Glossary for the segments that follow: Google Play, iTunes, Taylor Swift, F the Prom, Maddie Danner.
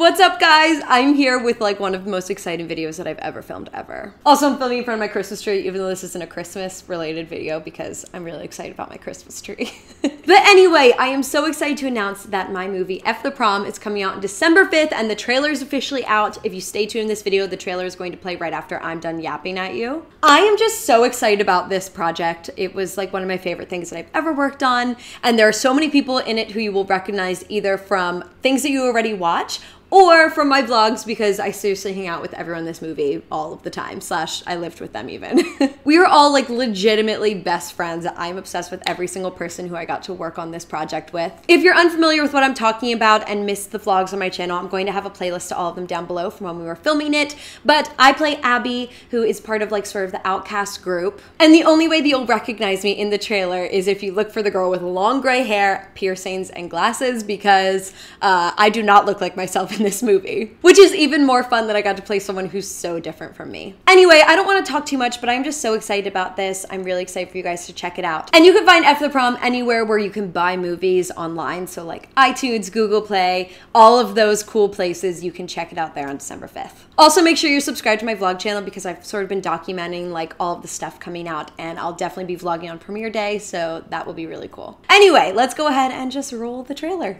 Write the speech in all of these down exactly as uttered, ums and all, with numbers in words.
What's up, guys? I'm here with like one of the most exciting videos that I've ever filmed ever. Also, I'm filming in front of my Christmas tree, even though this isn't a Christmas related video because I'm really excited about my Christmas tree. But anyway, I am so excited to announce that my movie, F the Prom, is coming out on December fifth and the trailer is officially out. If you stay tuned in this video, the trailer is going to play right after I'm done yapping at you. I am just so excited about this project. It was like one of my favorite things that I've ever worked on. And there are so many people in it who you will recognize either from things that you already watch or from my vlogs, because I seriously hang out with everyone in this movie all of the time, slash I lived with them even. We were all like legitimately best friends. I'm obsessed with every single person who I got to work on this project with. If you're unfamiliar with what I'm talking about and missed the vlogs on my channel, I'm going to have a playlist to all of them down below from when we were filming it. But I play Abby, who is part of like sort of the outcast group. And the only way that you'll recognize me in the trailer is if you look for the girl with long gray hair, piercings, and glasses, because uh, I do not look like myself in this movie, which is even more fun that I got to play someone who's so different from me. Anyway, I don't want to talk too much, but I'm just so excited about this. I'm really excited for you guys to check it out. And you can find F the Prom anywhere where you can buy movies online. So like iTunes, Google Play, all of those cool places, you can check it out there on December fifth. Also, make sure you're subscribed to my vlog channel because I've sort of been documenting like all of the stuff coming out, and I'll definitely be vlogging on premiere day. So that will be really cool. Anyway, let's go ahead and just roll the trailer.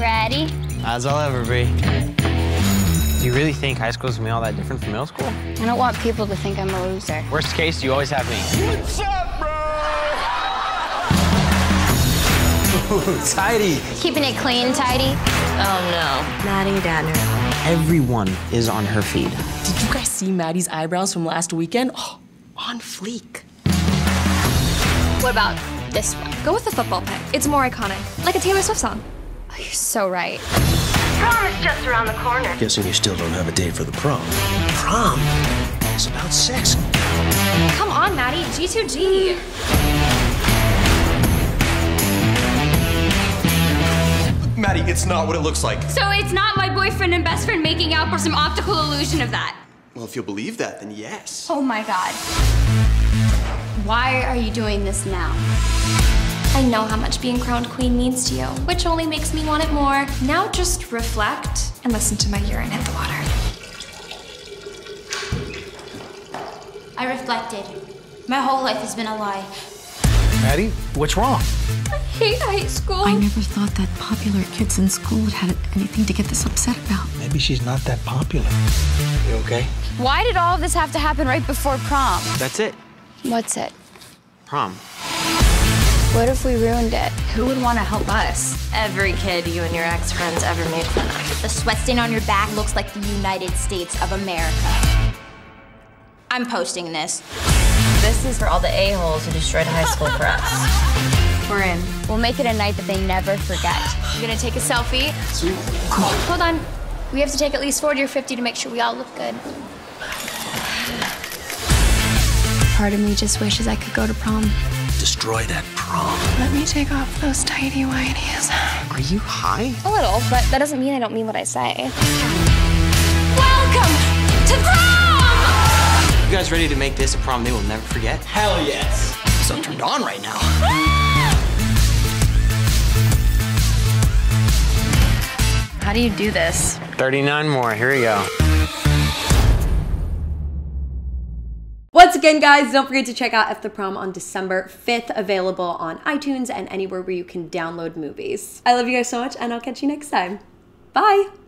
Ready? As I'll ever be. Do you really think high school's gonna be all that different from middle school? I don't want people to think I'm a loser. Worst case, you always have me. What's up, bro? Ooh, tidy. Keeping it clean, tidy. Oh, no. Maddie Danner. Everyone is on her feed. Did you guys see Maddie's eyebrows from last weekend? Oh, on fleek. What about this one? Go with the football pick. It's more iconic. Like a Taylor Swift song. Oh, you're so right. Prom is just around the corner. Guessing you still don't have a date for the prom. Prom? It's about sex. Come on, Maddie. G two G. Maddie, it's not what it looks like. So it's not my boyfriend and best friend making out or some optical illusion of that? Well, if you'll believe that, then yes. Oh, my God. Why are you doing this now? I know how much being crowned queen means to you, which only makes me want it more. Now just reflect and listen to my urine hit the water. I reflected. My whole life has been a lie. Maddie, what's wrong? I hate high school. I never thought that popular kids in school would have anything to get this upset about. Maybe she's not that popular. You okay? Why did all of this have to happen right before prom? That's it. What's it? Prom. What if we ruined it? Who would want to help us? Every kid you and your ex-friends ever made fun of. The sweat stain on your back looks like the United States of America. I'm posting this. This is for all the a-holes who destroyed high school for us. We're in. We'll make it a night that they never forget. You're gonna take a selfie? Hold on. We have to take at least forty or fifty to make sure we all look good. Part of me just wishes I could go to prom. Destroy that prom. Let me take off those tidy whities. Are you high? A little, but that doesn't mean I don't mean what I say. Welcome to prom! You guys ready to make this a prom they will never forget? Hell yes. So I'm turned on right now. How do you do this? thirty-nine more, here we go. Once again, guys, don't forget to check out F the Prom on December fifth, available on iTunes and anywhere where you can download movies. I love you guys so much, and I'll catch you next time. Bye!